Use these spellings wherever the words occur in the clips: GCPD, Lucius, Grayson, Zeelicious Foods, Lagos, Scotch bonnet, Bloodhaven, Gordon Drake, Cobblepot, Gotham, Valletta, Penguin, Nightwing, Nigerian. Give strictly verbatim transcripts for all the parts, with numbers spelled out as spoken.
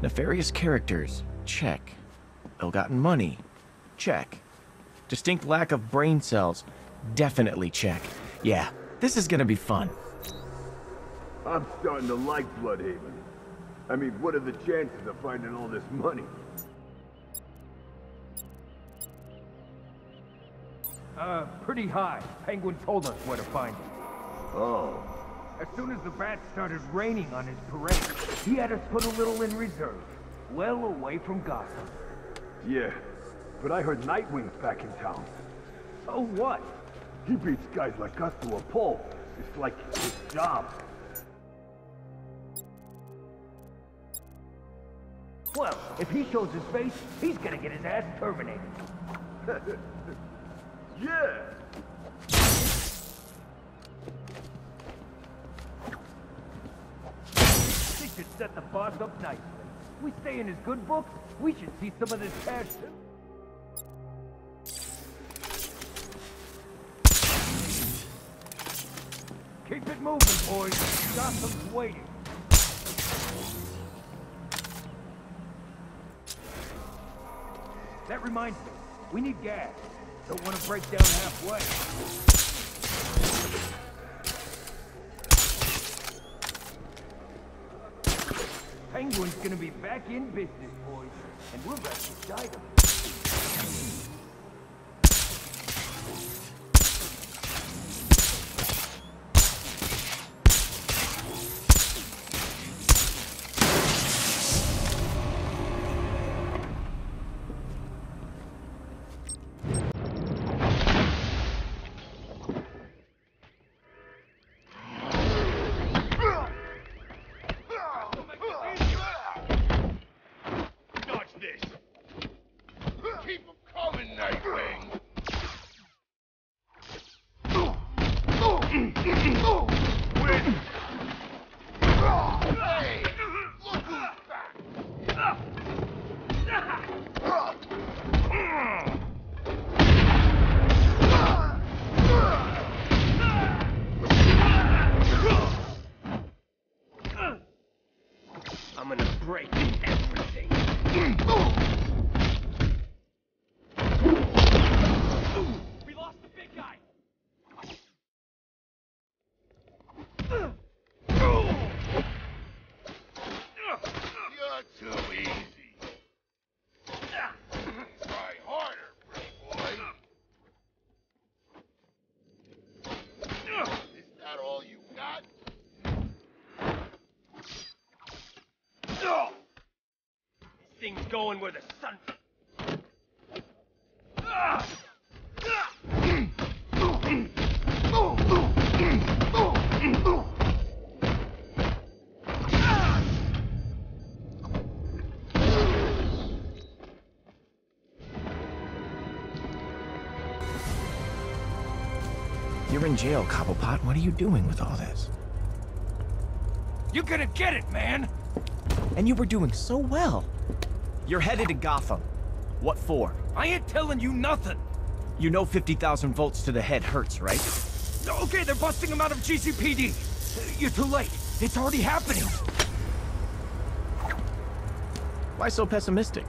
Nefarious characters, check. Ill-gotten money, check. Distinct lack of brain cells, definitely check. Yeah, this is gonna be fun. I'm starting to like Bloodhaven. I mean, what are the chances of finding all this money? Uh, pretty high. Penguin told us where to find him. Oh. As soon as the bats started raining on his parade, he had us put a little in reserve. Well away from Gotham. Yeah, but I heard Nightwing's back in town. So what? He beats guys like us to a pulp. It's like his job. Well, if he shows his face, he's gonna get his ass terminated. Yeah! This should set the boss up nicely. We stay in his good books, we should see some of this cash. Keep it moving, boys. Gotham's waiting. That reminds me, we need gas. Don't want to break down halfway. Penguin's gonna be back in business, boys, and we're back to Dido. Things going where the sun. You're in jail, Cobblepot. What are you doing with all this? You're gonna get it, man! And you were doing so well. You're headed to Gotham. What for? I ain't telling you nothing. You know fifty thousand volts to the head hurts, right? Okay, they're busting him out of G C P D. You're too late. It's already happening. Why so pessimistic?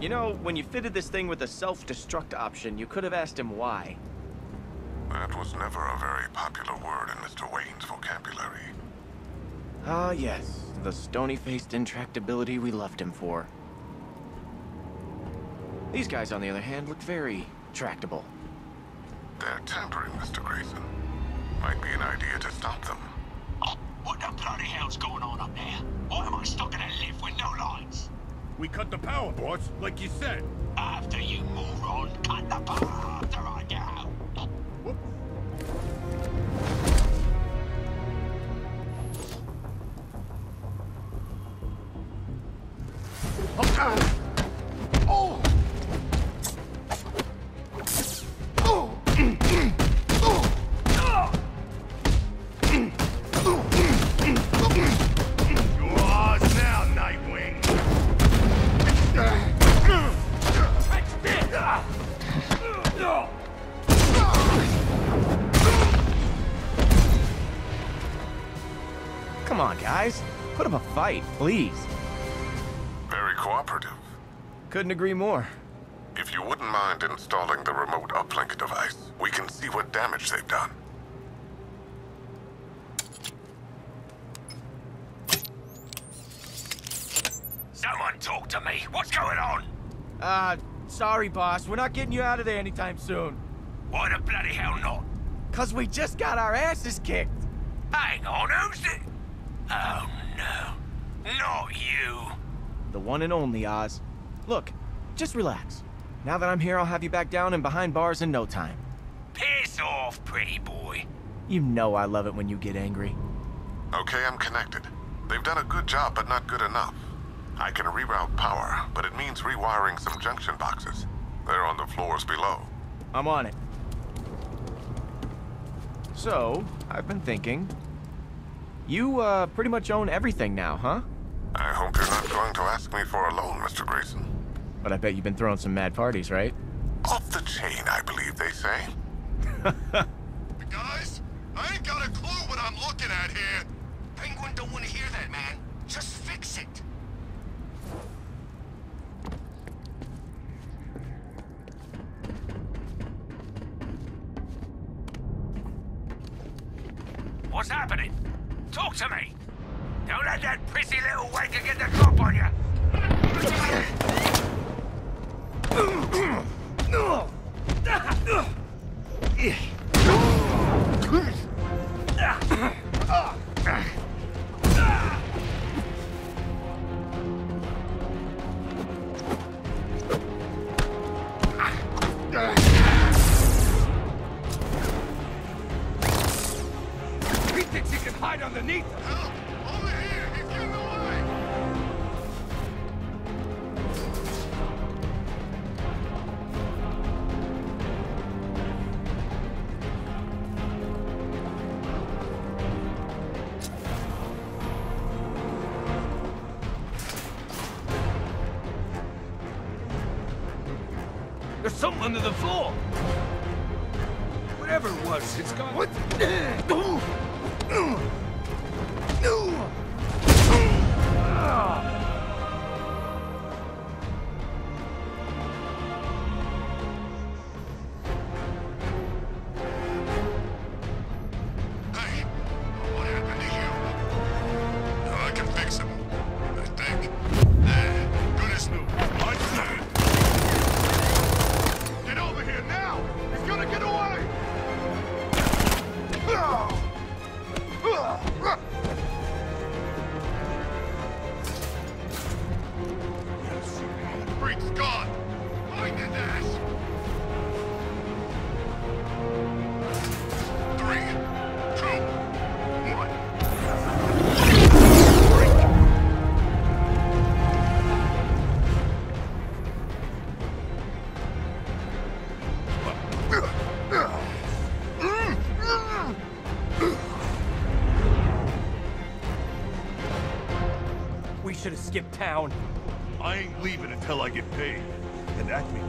You know, when you fitted this thing with a self-destruct option, you could have asked him why. That was never a very popular word in Mister Wayne's vocabulary. Ah, yes. The stony-faced intractability we left him for. These guys, on the other hand, look very tractable. They're tampering, Mister Grayson. Might be an idea to stop them. Oh, what the bloody hell's going on up there? Why am I stuck in a lift with no lights? We cut the power, boss, like you said. After you move on, cut the power after I get out. Oh! Oh! Oh! guys. Put up a fight, please. Very cooperative. Couldn't agree more. If you wouldn't mind installing the remote uplink device, we can see what damage they've done. Someone talk to me. What's going on? Uh, sorry, boss. We're not getting you out of there anytime soon. Why the bloody hell not? Cause we just got our asses kicked. Hang on, who's it? Oh, no. Not you. The one and only, Oz. Look. Just relax. Now that I'm here, I'll have you back down and behind bars in no time. Piss off, pretty boy. You know I love it when you get angry. Okay, I'm connected. They've done a good job, but not good enough. I can reroute power, but it means rewiring some junction boxes. They're on the floors below. I'm on it. So, I've been thinking. You, uh, pretty much own everything now, huh? I hope you're not going to ask me for a loan, Mister Grayson. But I bet you've been throwing some mad parties, right? Off the chain, I believe they say. Guys, I ain't got a clue what I'm looking at here. Penguin don't want to hear that, man. Just fix it. What's happening? Talk to me. Don't let that prissy little wanker get the drop on you. He thinks he can hide underneath. Help! Over here! He's getting away! There's something under the floor! Whatever it was, it's gone. What? Hey, what happened to you? No, I can fix him, I think. Good as new. We should have skipped town. I ain't leaving until I get paid. And that means...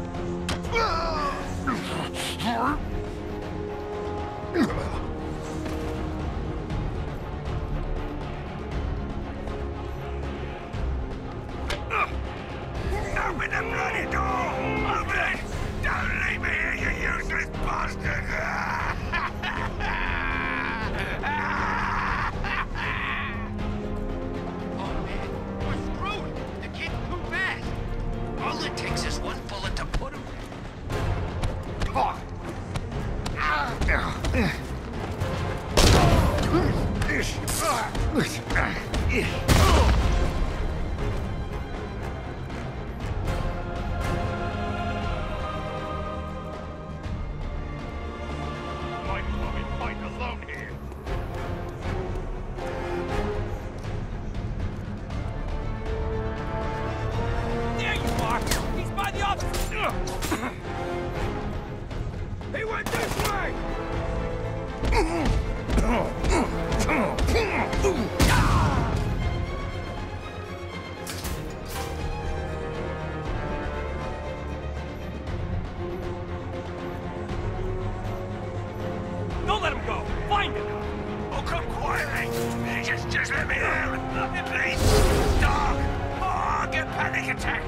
He went this way! Just, just let me out! Please! Stop! Oh, I'll get panic attack!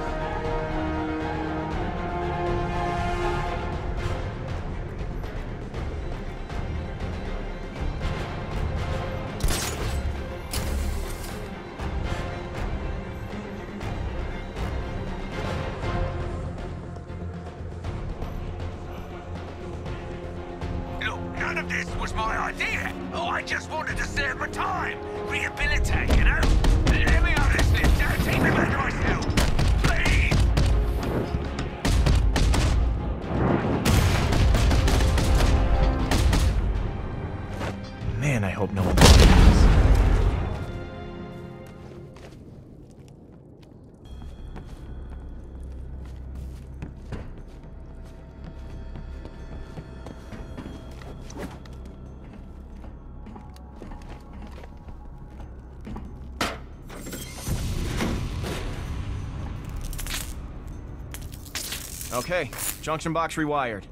Okay, junction box rewired.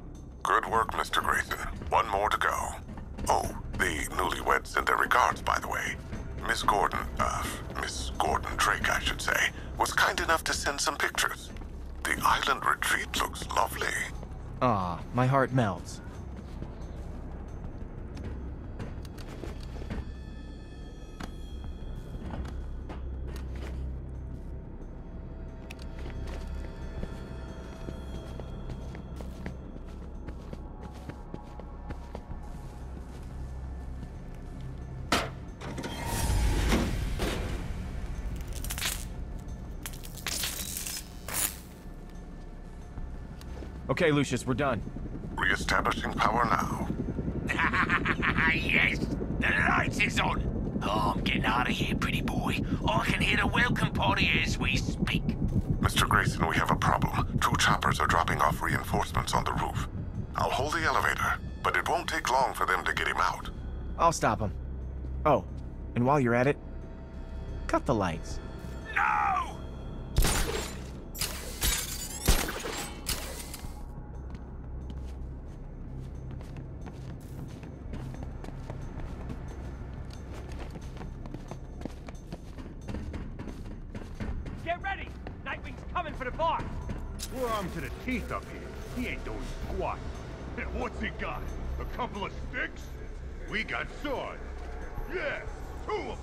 Good work, Mister Grayson. One more to go. Oh, the newlyweds sent their regards, by the way. Miss Gordon, uh, Miss Gordon Drake, I should say, was kind enough to send some pictures. The island retreat looks lovely. Ah, my heart melts. Okay, Lucius, we're done. Re-establishing power now. Yes! The light is on! Oh, I'm getting out of here, pretty boy. I can hear the welcome party as we speak. Mister Grayson, we have a problem. Two choppers are dropping off reinforcements on the roof. I'll hold the elevator, but it won't take long for them to get him out. I'll stop him. Oh, and while you're at it, cut the lights. No! We're armed to the teeth up here. He ain't doing squat. What's he got? A couple of sticks? We got swords. Yeah, two of them.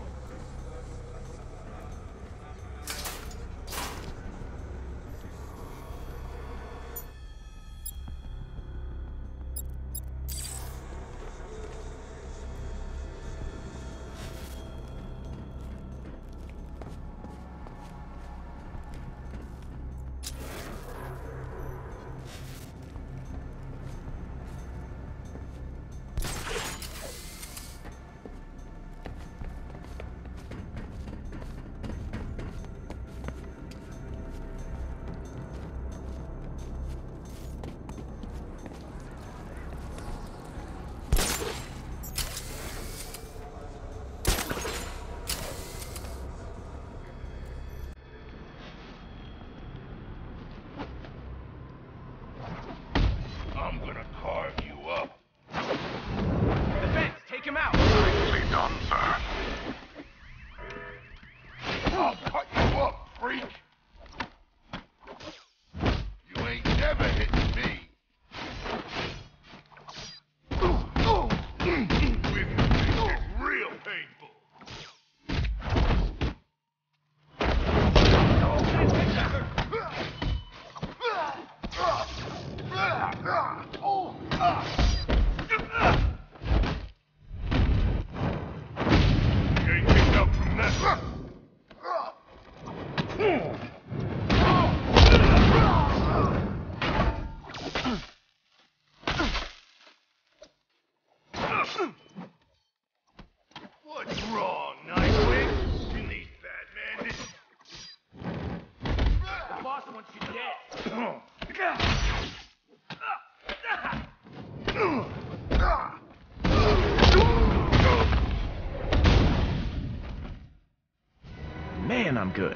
Man, I'm good.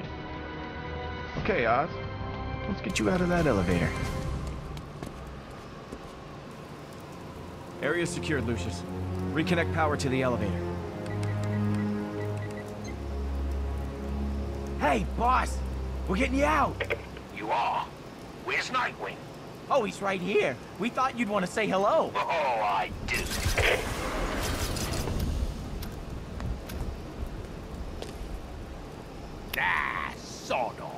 Okay, Oz. Let's get you out of that elevator. Area secured, Lucius. Reconnect power to the elevator. Hey, boss! We're getting you out! You are? Where's Nightwing? Oh, he's right here. We thought you'd want to say hello. Oh, I do. Ah, sod off.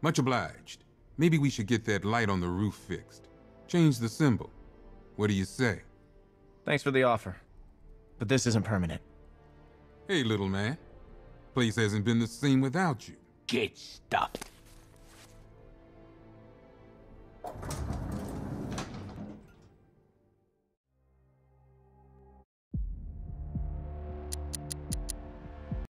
Much obliged. Maybe we should get that light on the roof fixed. Change the symbol. What do you say? Thanks for the offer, but this isn't permanent. Hey, little man. Place hasn't been the same without you. Get stuffed.